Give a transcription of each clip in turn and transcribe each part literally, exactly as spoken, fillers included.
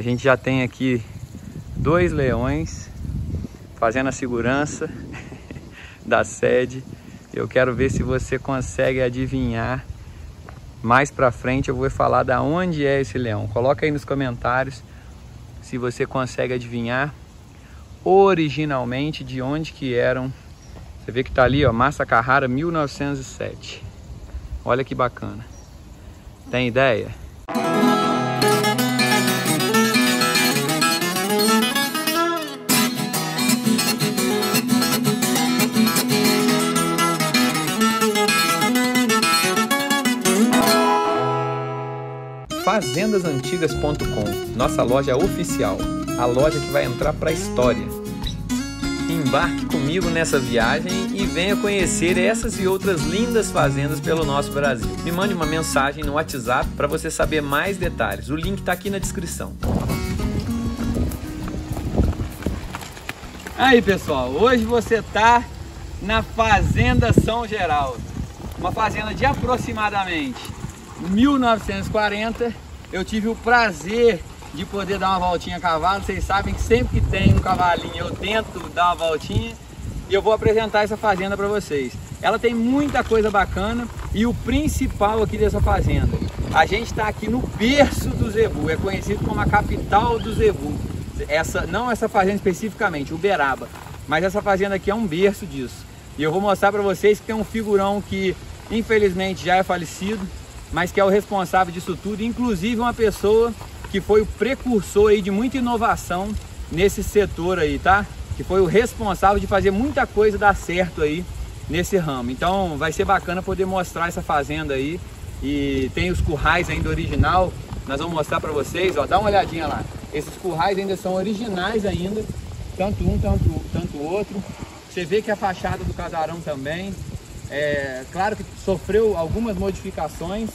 A gente já tem aqui dois leões fazendo a segurança da sede. Eu quero ver se você consegue adivinhar. Mais pra frente eu vou falar da onde é esse leão. Coloca aí nos comentários se você consegue adivinhar originalmente de onde que eram. Você vê que tá ali, ó, Massa Carrara, mil novecentos e sete. Olha que bacana. Tem ideia? fazendas antigas ponto com, nossa loja oficial, a loja que vai entrar para a história. Embarque comigo nessa viagem e venha conhecer essas e outras lindas fazendas pelo nosso Brasil. Me mande uma mensagem no WhatsApp para você saber mais detalhes. O link está aqui na descrição. Aí, pessoal, hoje você está na Fazenda São Geraldo, uma fazenda de aproximadamente mil novecentos e quarenta, eu tive o prazer de poder dar uma voltinha a cavalo. Vocês sabem que sempre que tem um cavalinho eu tento dar uma voltinha, e eu vou apresentar essa fazenda para vocês. Ela tem muita coisa bacana, e o principal aqui dessa fazenda, a gente está aqui no berço do Zebu, é conhecido como a capital do Zebu. Essa, não essa fazenda especificamente, Uberaba, mas essa fazenda aqui é um berço disso. E eu vou mostrar para vocês que tem um figurão que infelizmente já é falecido, mas que é o responsável disso tudo, inclusive uma pessoa que foi o precursor aí de muita inovação nesse setor aí, tá? Que foi o responsável de fazer muita coisa dar certo aí nesse ramo. Então vai ser bacana poder mostrar essa fazenda aí, e tem os currais ainda original, nós vamos mostrar para vocês, ó, dá uma olhadinha lá. Esses currais ainda são originais ainda, tanto um, tanto, tanto outro. Você vê que a fachada do casarão também, é claro que sofreu algumas modificações,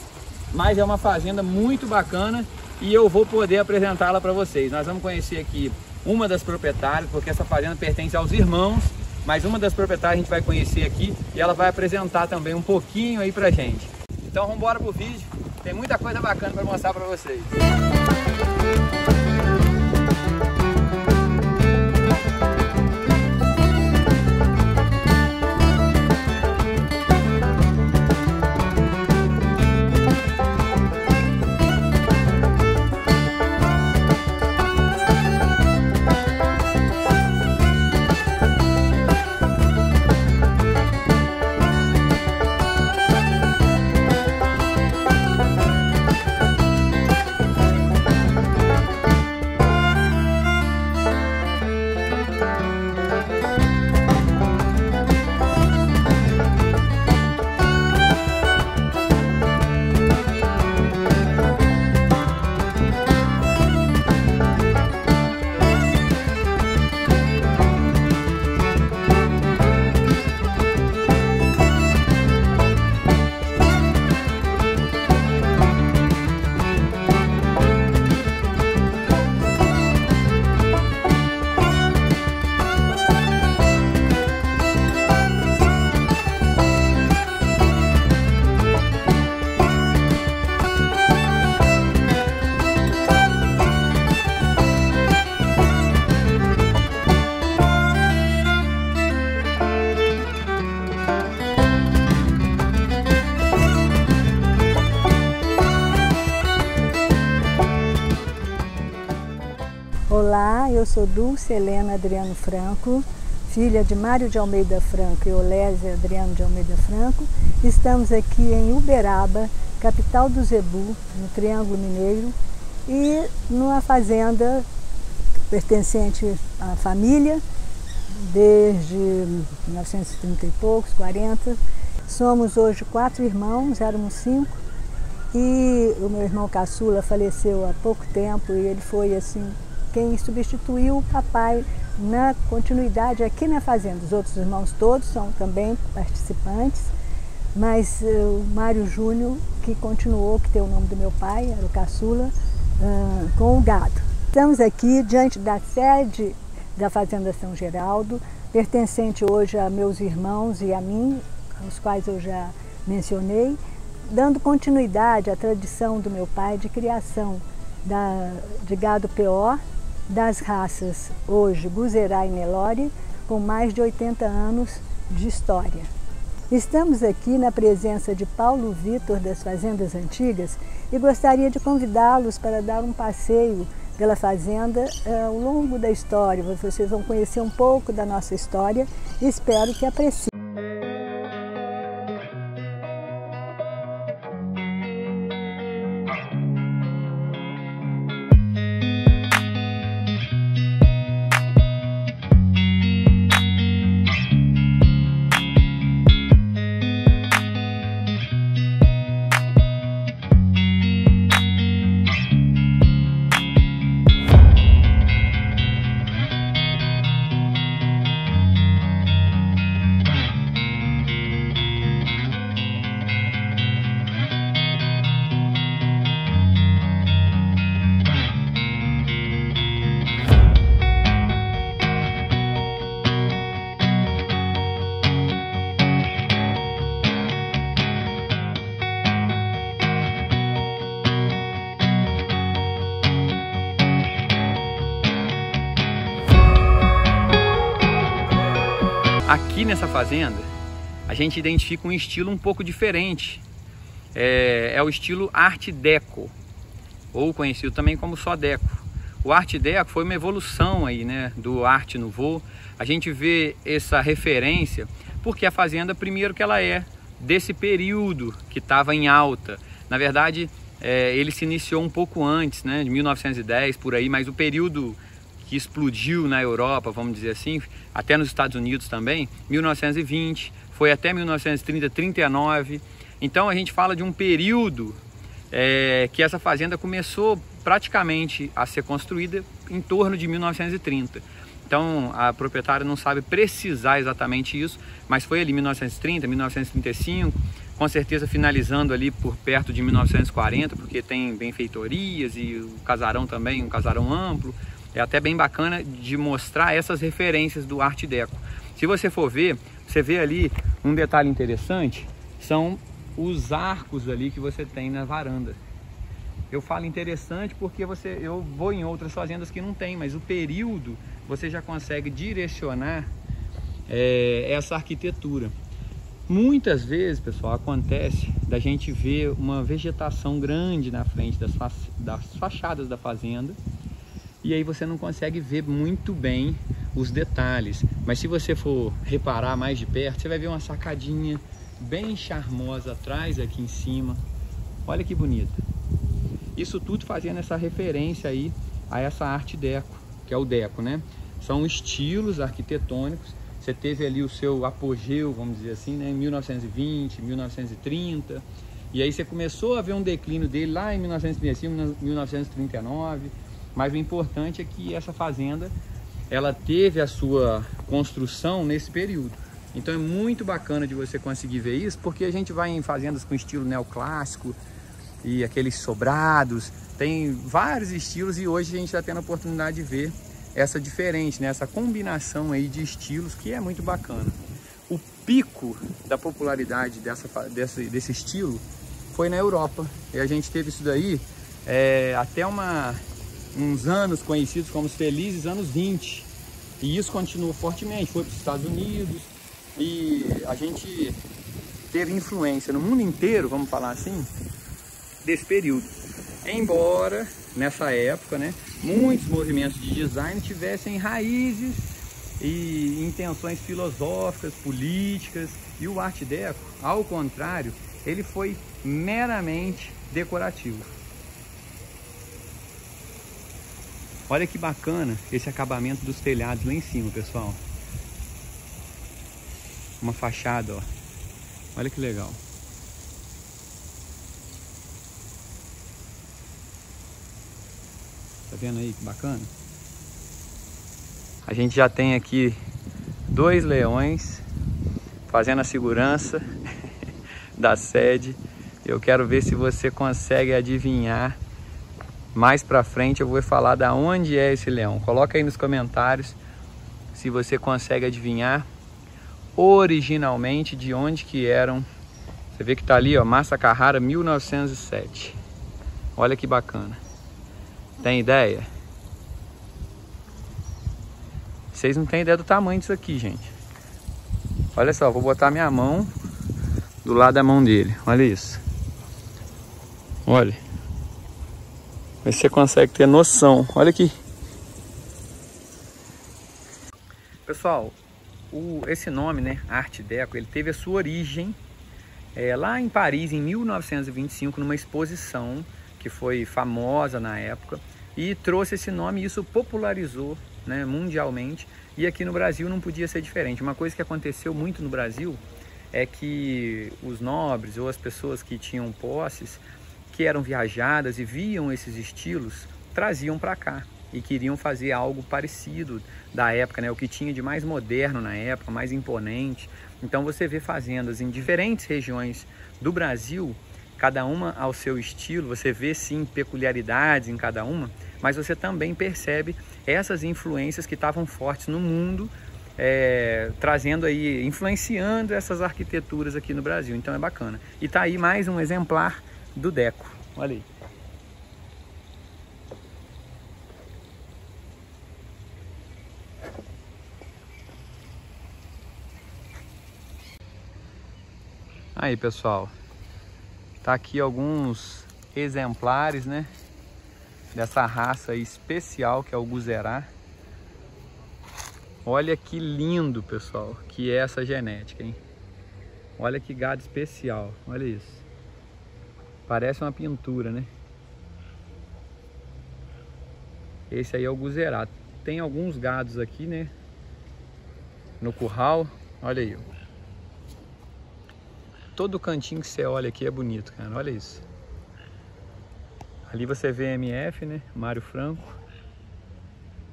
mas é uma fazenda muito bacana e eu vou poder apresentá-la para vocês. Nós vamos conhecer aqui uma das proprietárias, porque essa fazenda pertence aos irmãos, mas uma das proprietárias a gente vai conhecer aqui e ela vai apresentar também um pouquinho aí pra gente. Então vamos embora pro vídeo, tem muita coisa bacana para mostrar para vocês. Olá, eu sou Dulce Helena Adriano Franco, filha de Mário de Almeida Franco e Olésia Adriano de Almeida Franco. Estamos aqui em Uberaba, capital do Zebu, no Triângulo Mineiro, e numa fazenda pertencente à família desde mil novecentos e trinta e poucos, quarenta. Somos hoje quatro irmãos, éramos cinco, e o meu irmão caçula faleceu há pouco tempo e ele foi assim quem substituiu o papai na continuidade aqui na fazenda. Os outros irmãos todos são também participantes, mas uh, o Mário Júnior, que continuou, que tem o nome do meu pai, era o caçula, uh, com o gado. Estamos aqui diante da sede da Fazenda São Geraldo, pertencente hoje a meus irmãos e a mim, aos quais eu já mencionei, dando continuidade à tradição do meu pai de criação da, de gado P O das raças hoje Guzerá e Nelore, com mais de oitenta anos de história. Estamos aqui na presença de Paulo Vitor das Fazendas Antigas e gostaria de convidá-los para dar um passeio pela fazenda eh, ao longo da história. Vocês vão conhecer um pouco da nossa história e espero que apreciem. Aqui nessa fazenda, a gente identifica um estilo um pouco diferente, é, é o estilo Art Deco, ou conhecido também como só Deco. O Art Deco foi uma evolução aí, né, do Art Nouveau. A gente vê essa referência porque a fazenda, primeiro que ela é desse período que estava em alta. Na verdade, é, ele se iniciou um pouco antes, né, de mil novecentos e dez, por aí, mas o período que explodiu na Europa, vamos dizer assim, até nos Estados Unidos também, mil novecentos e vinte, foi até mil novecentos e trinta, trinta e nove. Então a gente fala de um período é, que essa fazenda começou praticamente a ser construída em torno de mil novecentos e trinta. Então a proprietária não sabe precisar exatamente isso, mas foi ali mil novecentos e trinta, mil novecentos e trinta e cinco, com certeza finalizando ali por perto de mil novecentos e quarenta, porque tem benfeitorias e o casarão também, um casarão amplo. É até bem bacana de mostrar essas referências do Art Deco. Se você for ver, você vê ali um detalhe interessante, são os arcos ali que você tem na varanda. Eu falo interessante porque você, eu vou em outras fazendas que não tem, mas o período você já consegue direcionar é, essa arquitetura. Muitas vezes, pessoal, acontece da gente ver uma vegetação grande na frente das, fa das fachadas da fazenda, e aí você não consegue ver muito bem os detalhes. Mas se você for reparar mais de perto, você vai ver uma sacadinha bem charmosa atrás, aqui em cima. Olha que bonita. Isso tudo fazendo essa referência aí a essa arte deco, que é o deco, né? São estilos arquitetônicos. Você teve ali o seu apogeu, vamos dizer assim, né? Em mil novecentos e vinte, mil novecentos e trinta. E aí você começou a ver um declínio dele lá em mil novecentos e trinta e cinco, mil novecentos e trinta e nove... Mas o importante é que essa fazenda, ela teve a sua construção nesse período. Então é muito bacana de você conseguir ver isso, porque a gente vai em fazendas com estilo neoclássico e aqueles sobrados, tem vários estilos e hoje a gente está tendo a oportunidade de ver essa diferente, né? Essa combinação aí de estilos que é muito bacana. O pico da popularidade dessa, desse, desse estilo foi na Europa. E a gente teve isso daí é, até uma... uns anos conhecidos como os felizes anos vinte, e isso continuou fortemente, foi para os Estados Unidos e a gente teve influência no mundo inteiro, vamos falar assim, desse período, embora nessa época, né, muitos movimentos de design tivessem raízes e intenções filosóficas, políticas, e o Art Deco, ao contrário, ele foi meramente decorativo. Olha que bacana esse acabamento dos telhados lá em cima, pessoal. Uma fachada, ó. Olha que legal. Tá vendo aí que bacana? A gente já tem aqui dois leões fazendo a segurança da sede. Eu quero ver se você consegue adivinhar. Mais pra frente eu vou falar da onde é esse leão. Coloca aí nos comentários se você consegue adivinhar originalmente de onde que eram. Você vê que tá ali, ó, Massa Carrara, mil novecentos e sete. Olha que bacana. Tem ideia? Vocês não têm ideia do tamanho disso aqui, gente. Olha só, vou botar minha mão do lado da mão dele. Olha isso. Olha. Aí você consegue ter noção. Olha aqui. Pessoal, o, esse nome, né, Art Deco, ele teve a sua origem é, lá em Paris, em mil novecentos e vinte e cinco, numa exposição que foi famosa na época, e trouxe esse nome e isso popularizou, né, mundialmente, e aqui no Brasil não podia ser diferente. Uma coisa que aconteceu muito no Brasil é que os nobres ou as pessoas que tinham posses, que eram viajadas e viam esses estilos, traziam para cá e queriam fazer algo parecido da época, né? O que tinha de mais moderno na época, mais imponente. Então você vê fazendas em diferentes regiões do Brasil, cada uma ao seu estilo, você vê sim peculiaridades em cada uma, mas você também percebe essas influências que estavam fortes no mundo, é, trazendo aí, influenciando essas arquiteturas aqui no Brasil. Então é bacana. E tá aí mais um exemplar do Deco, olha aí. Aí, pessoal, tá aqui alguns exemplares, né, dessa raça aí especial que é o Guzerá. Olha que lindo, pessoal, que é essa genética, hein? Olha que gado especial, olha isso. Parece uma pintura, né? Esse aí é o Guzerá. Tem alguns gados aqui, né, no curral, olha aí. Todo cantinho que você olha aqui é bonito, cara. Olha isso. Ali você vê M F, né? Mário Franco.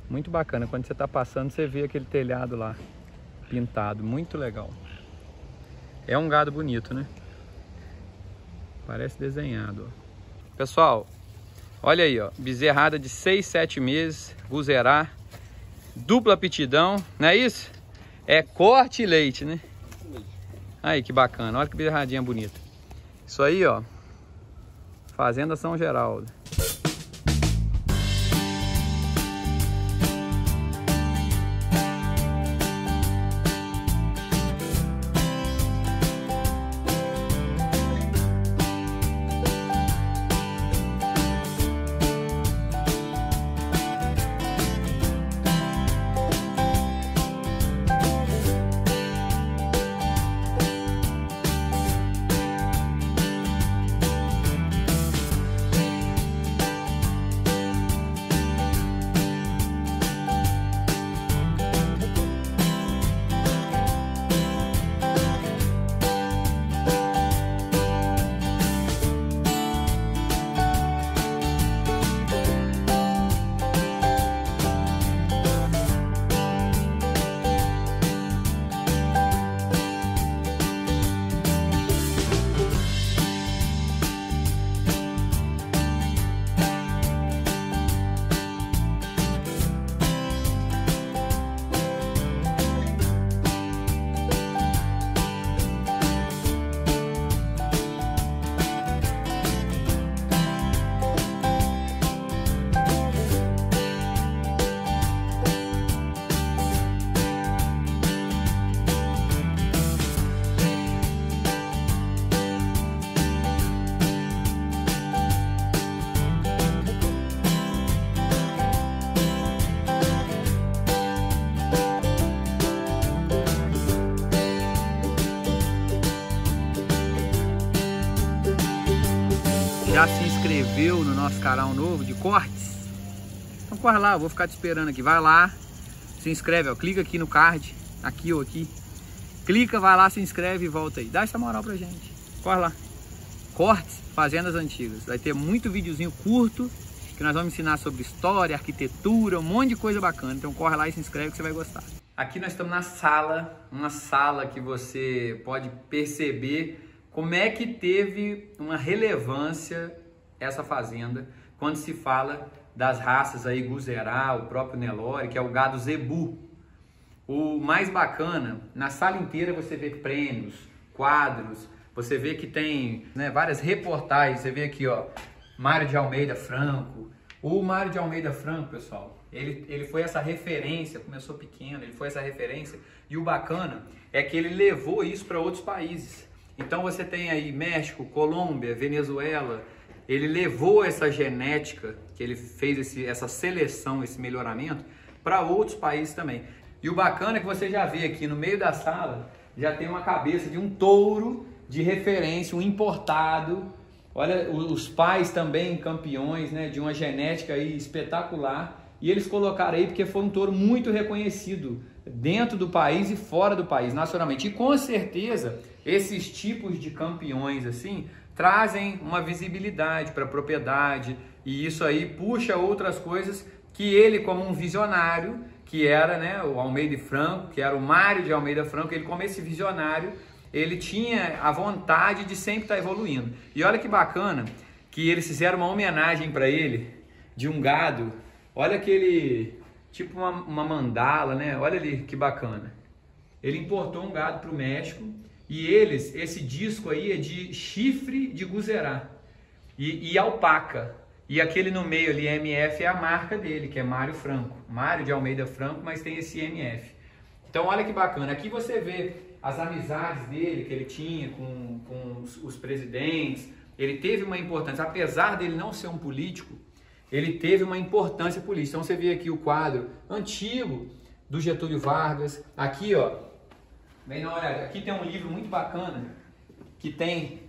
Muito bacana. Quando você tá passando, você vê aquele telhado lá pintado. Muito legal. É um gado bonito, né? Parece desenhado. Ó. Pessoal, olha aí, ó. Bezerrada de seis, sete meses. Guzerá. Dupla aptidão. Não é isso? É corte e leite, né? Aí, que bacana. Olha que bezerradinha bonita. Isso aí, ó. Fazenda São Geraldo. Já se inscreveu no nosso canal novo de cortes? Então corre lá, eu vou ficar te esperando aqui. Vai lá, se inscreve, ó, clica aqui no card, aqui ou aqui. Clica, vai lá, se inscreve e volta aí. Dá essa moral pra gente. Corre lá. Cortes Fazendas Antigas. Vai ter muito videozinho curto, que nós vamos ensinar sobre história, arquitetura, um monte de coisa bacana. Então corre lá e se inscreve que você vai gostar. Aqui nós estamos na sala, uma sala que você pode perceber como é que teve uma relevância essa fazenda quando se fala das raças aí Guzerá, o próprio Nelore, que é o gado Zebu. O mais bacana, na sala inteira você vê prêmios, quadros, você vê que tem, né, várias reportagens, você vê aqui, ó, Mário de Almeida Franco, O Mário de Almeida Franco, pessoal, ele, ele foi essa referência, começou pequeno, ele foi essa referência, e o bacana é que ele levou isso para outros países. Então você tem aí México, Colômbia, Venezuela, ele levou essa genética, que ele fez esse, essa seleção, esse melhoramento, para outros países também. E o bacana é que você já vê aqui no meio da sala, já tem uma cabeça de um touro de referência, um importado. Olha, os pais também campeões, né, de uma genética aí espetacular. E eles colocaram aí porque foi um touro muito reconhecido dentro do país e fora do país, nacionalmente. E com certeza, esses tipos de campeões assim trazem uma visibilidade para a propriedade. E isso aí puxa outras coisas que ele, como um visionário, que era, né, o Almeida Franco, que era o Mário de Almeida Franco, ele como esse visionário, ele tinha a vontade de sempre estar evoluindo. E olha que bacana que eles fizeram uma homenagem para ele de um gado. Olha aquele, tipo uma, uma mandala, né? Olha ali que bacana. Ele importou um gado para o México e eles, esse disco aí é de chifre de Guzerá e, e alpaca. E aquele no meio ali, M F, é a marca dele, que é Mário Franco. Mário de Almeida Franco, mas tem esse M F. Então olha que bacana. Aqui você vê as amizades dele, que ele tinha com, com os, os presidentes. Ele teve uma importância, apesar dele não ser um político, ele teve uma importância política. Então você vê aqui o quadro antigo do Getúlio Vargas. Aqui, ó, bem na hora, aqui tem um livro muito bacana, que tem,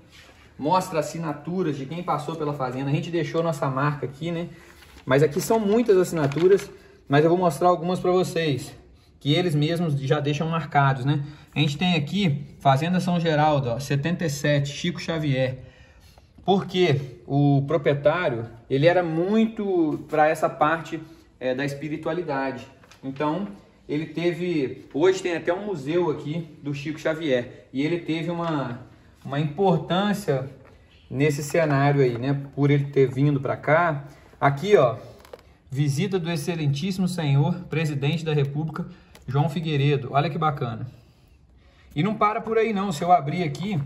mostra assinaturas de quem passou pela fazenda. A gente deixou nossa marca aqui, né? Mas aqui são muitas assinaturas, mas eu vou mostrar algumas para vocês, que eles mesmos já deixam marcados, né? A gente tem aqui Fazenda São Geraldo, ó, setenta e sete, Chico Xavier. Porque o proprietário, ele era muito para essa parte é, da espiritualidade. Então, ele teve... Hoje tem até um museu aqui do Chico Xavier. E ele teve uma, uma importância nesse cenário aí, né? Por ele ter vindo para cá. Aqui, ó, visita do excelentíssimo senhor, presidente da República, João Figueiredo. Olha que bacana. E não para por aí não. Se eu abrir aqui,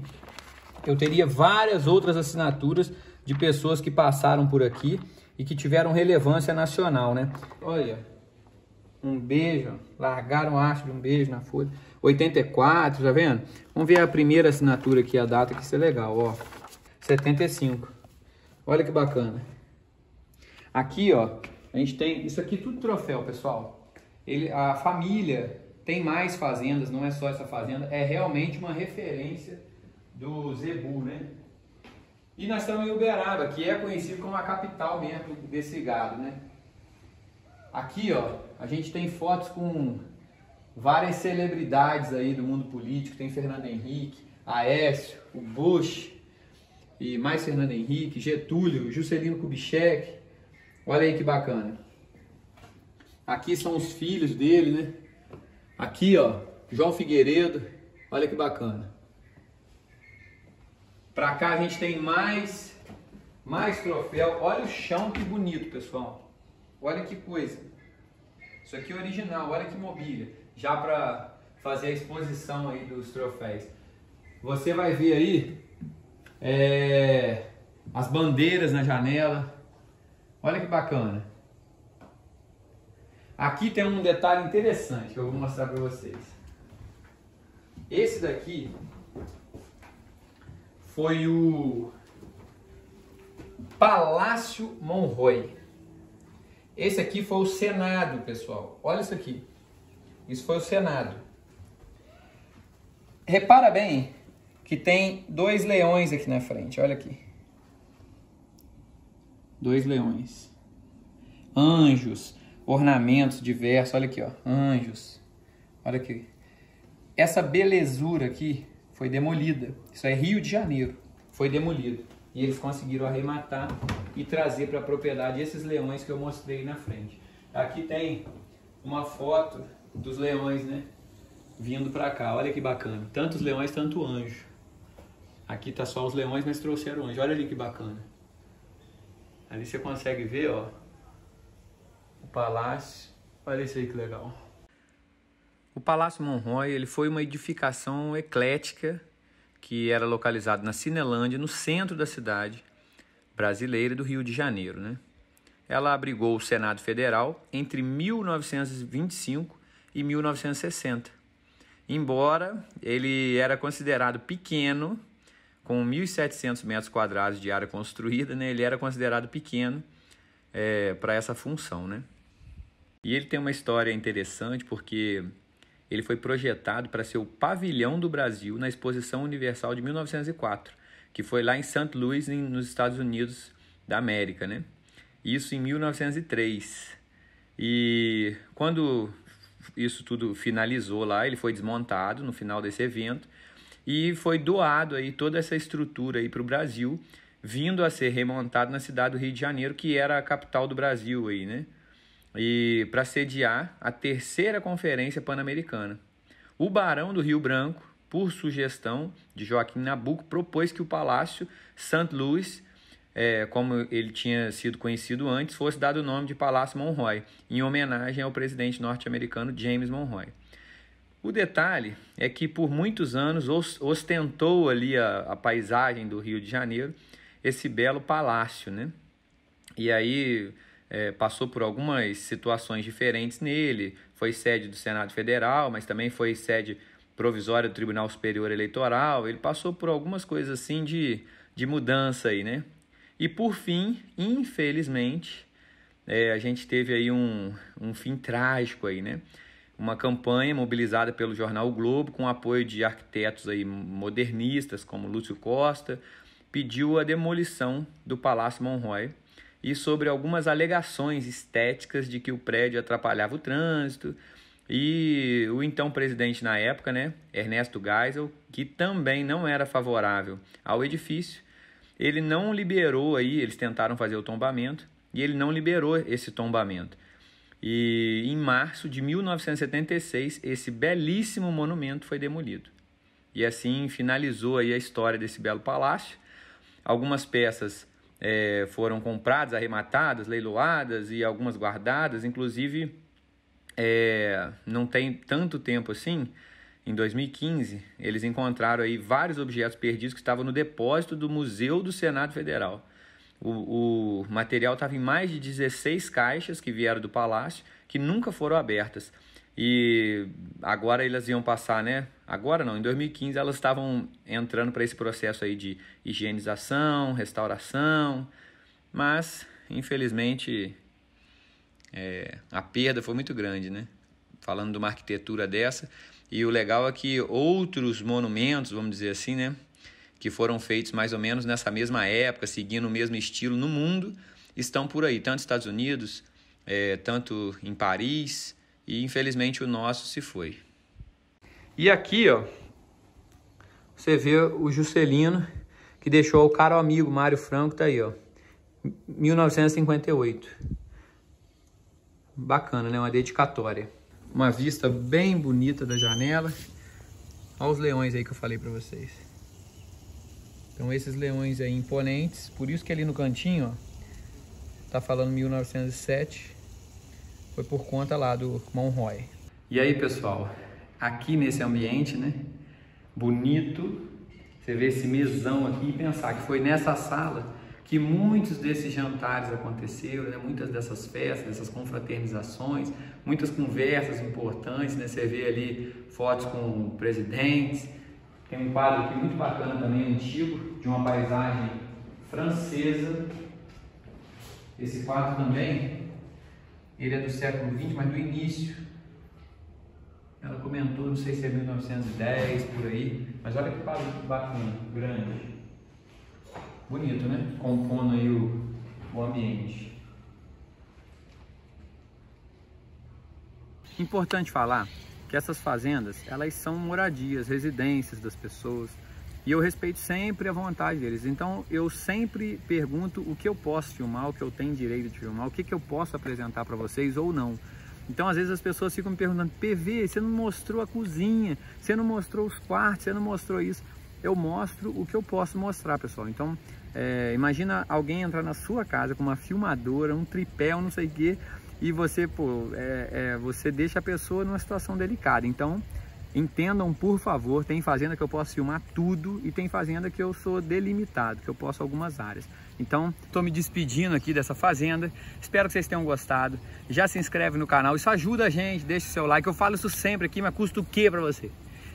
eu teria várias outras assinaturas de pessoas que passaram por aqui e que tiveram relevância nacional, né? Olha, um beijo, largaram a haste de um beijo na folha. oitenta e quatro, tá vendo? Vamos ver a primeira assinatura aqui, a data, que isso é legal, ó. setenta e cinco. Olha que bacana. Aqui, ó, a gente tem... Isso aqui tudo troféu, pessoal. Ele, a família... Tem mais fazendas, não é só essa fazenda, é realmente uma referência do Zebu, né? E nós estamos em Uberaba, que é conhecido como a capital mesmo desse gado, né? Aqui, ó, a gente tem fotos com várias celebridades aí do mundo político. Tem Fernando Henrique, Aécio, o Bush, e mais Fernando Henrique, Getúlio, Juscelino Kubitschek. Olha aí que bacana. Aqui são os filhos dele, né? Aqui, ó, João Figueiredo, olha que bacana. Pra cá a gente tem mais, mais troféu. Olha o chão, que bonito, pessoal. Olha que coisa. Isso aqui é original, olha que mobília. Já pra fazer a exposição aí dos troféus. Você vai ver aí é, as bandeiras na janela. Olha que bacana. Aqui tem um detalhe interessante que eu vou mostrar para vocês. Esse daqui foi o Palácio Monroe. Esse aqui foi o Senado, pessoal. Olha isso aqui. Isso foi o Senado. Repara bem que tem dois leões aqui na frente. Olha aqui. Dois leões. Anjos. Ornamentos diversos, olha aqui, ó, anjos, olha aqui. Essa belezura aqui foi demolida, isso é Rio de Janeiro, foi demolido. E eles conseguiram arrematar e trazer para a propriedade esses leões que eu mostrei na frente. Aqui tem uma foto dos leões, né, vindo para cá, olha que bacana. Tantos leões, tanto anjo. Aqui tá só os leões, mas trouxeram anjo, olha ali que bacana. Ali você consegue ver, ó. Palácio, olha isso aí que legal. O Palácio Monroe, ele foi uma edificação eclética que era localizado na Cinelândia, no centro da cidade brasileira do Rio de Janeiro, né? ela abrigou o Senado Federal entre mil novecentos e vinte e cinco e mil novecentos e sessenta. Embora ele era considerado pequeno, com mil e setecentos metros quadrados de área construída, né, ele era considerado pequeno é, para essa função, né? E ele tem uma história interessante porque ele foi projetado para ser o pavilhão do Brasil na Exposição Universal de mil novecentos e quatro, que foi lá em Saint Louis, em, nos Estados Unidos da América, né? Isso em mil novecentos e três. E quando isso tudo finalizou lá, ele foi desmontado no final desse evento e foi doado aí toda essa estrutura aí para o Brasil, vindo a ser remontado na cidade do Rio de Janeiro, que era a capital do Brasil aí, né? E para sediar a terceira Conferência Pan-Americana. O Barão do Rio Branco, por sugestão de Joaquim Nabuco, propôs que o Palácio Saint Louis, é, como ele tinha sido conhecido antes, fosse dado o nome de Palácio Monroe, em homenagem ao presidente norte-americano James Monroe. O detalhe é que por muitos anos ostentou ali a, a paisagem do Rio de Janeiro esse belo palácio, né? E aí é, passou por algumas situações diferentes nele, foi sede do Senado Federal, mas também foi sede provisória do Tribunal Superior Eleitoral, ele passou por algumas coisas assim de, de mudança aí, né? E por fim, infelizmente, é, a gente teve aí um, um fim trágico aí, né? Uma campanha mobilizada pelo jornal O Globo, com apoio de arquitetos aí modernistas, como Lúcio Costa, pediu a demolição do Palácio Monroe e sobre algumas alegações estéticas de que o prédio atrapalhava o trânsito. E o então presidente na época, né, Ernesto Geisel, que também não era favorável ao edifício, ele não liberou aí, eles tentaram fazer o tombamento, e ele não liberou esse tombamento. E em março de mil novecentos e setenta e seis, esse belíssimo monumento foi demolido. E assim finalizou aí a história desse belo palácio. Algumas peças é, foram compradas, arrematadas, leiloadas e algumas guardadas. Inclusive, é, não tem tanto tempo assim, em dois mil e quinze, eles encontraram aí vários objetos perdidos que estavam no depósito do Museu do Senado Federal. O, o material estava em mais de dezesseis caixas que vieram do palácio, que nunca foram abertas. E agora elas iam passar, né? Agora não, em dois mil e quinze elas estavam entrando para esse processo aí de higienização, restauração. Mas, infelizmente, é, a perda foi muito grande, né? Falando de uma arquitetura dessa. E o legal é que outros monumentos, vamos dizer assim, né, que foram feitos mais ou menos nessa mesma época, seguindo o mesmo estilo no mundo, estão por aí, tanto nos Estados Unidos, é, tanto em Paris, e infelizmente o nosso se foi. E aqui, ó, você vê o Juscelino, que deixou o caro amigo Mário Franco, tá aí, ó, mil novecentos e cinquenta e oito. Bacana, né? Uma dedicatória. Uma vista bem bonita da janela. Olha os leões aí que eu falei pra vocês. Então esses leões aí imponentes. Por isso que ali no cantinho, ó, tá falando mil novecentos e sete. Foi por conta lá do Monroe. E aí, pessoal, aqui nesse ambiente, né, bonito, você vê esse mesão aqui e pensar que foi nessa sala que muitos desses jantares aconteceram, né? Muitas dessas festas, dessas confraternizações, muitas conversas importantes, né? Você vê ali fotos com presidentes, tem um quadro aqui muito bacana também, antigo, de uma paisagem francesa. Esse quadro também, ele é do século vinte, mas do início. Ela comentou, não sei se é mil novecentos e dez, por aí, mas olha que quadro bacana, grande. Bonito, né? Compondo aí o, o ambiente. Importante falar que essas fazendas, elas são moradias, residências das pessoas. E eu respeito sempre a vontade deles. Então, eu sempre pergunto o que eu posso filmar, o que eu tenho direito de filmar, o que, que eu posso apresentar para vocês ou não. Então, às vezes, as pessoas ficam me perguntando, P V, você não mostrou a cozinha, você não mostrou os quartos, você não mostrou isso. Eu mostro o que eu posso mostrar, pessoal. Então, é, imagina alguém entrar na sua casa com uma filmadora, um tripé, um não sei o quê, e você, pô, é, é, você deixa a pessoa numa situação delicada. Então, Entendam, por favor, tem fazenda que eu posso filmar tudo e tem fazenda que eu sou delimitado, que eu posso algumas áreas. Então, estou me despedindo aqui dessa fazenda. Espero que vocês tenham gostado. Já se inscreve no canal, isso ajuda a gente, deixa o seu like. Eu falo isso sempre aqui, mas custa o quê para você?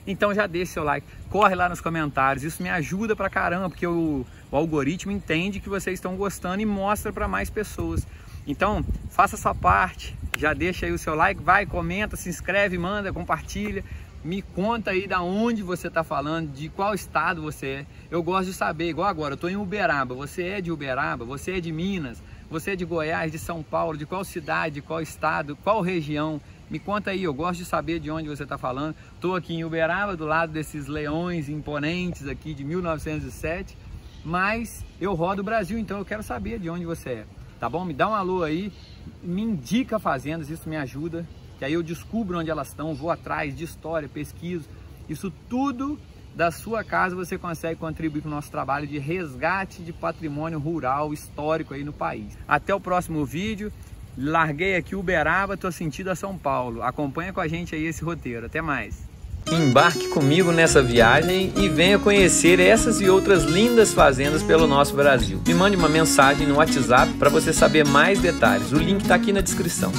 Então já deixa seu like, corre lá nos comentários, isso me ajuda pra caramba, porque o, o algoritmo entende que vocês estão gostando e mostra pra mais pessoas. Então, faça a sua parte, já deixa aí o seu like, vai, comenta, se inscreve, manda, compartilha, me conta aí da onde você tá falando, de qual estado você é. Eu gosto de saber, igual agora, eu tô em Uberaba, você é de Uberaba, você é de Minas, você é de Goiás, de São Paulo, de qual cidade, de qual estado, qual região? Me conta aí, eu gosto de saber de onde você está falando. Estou aqui em Uberaba, do lado desses leões imponentes aqui de mil novecentos e sete, mas eu rodo o Brasil, então eu quero saber de onde você é, tá bom? Me dá um alô aí, me indica fazendas, isso me ajuda, que aí eu descubro onde elas estão, vou atrás de história, pesquiso, isso tudo da sua casa você consegue contribuir para o nosso trabalho de resgate de patrimônio rural histórico aí no país. Até o próximo vídeo. Larguei aqui Uberaba, tô sentido a São Paulo. Acompanha com a gente aí esse roteiro. Até mais. Embarque comigo nessa viagem e venha conhecer essas e outras lindas fazendas pelo nosso Brasil. Me mande uma mensagem no WhatsApp para você saber mais detalhes. O link tá aqui na descrição.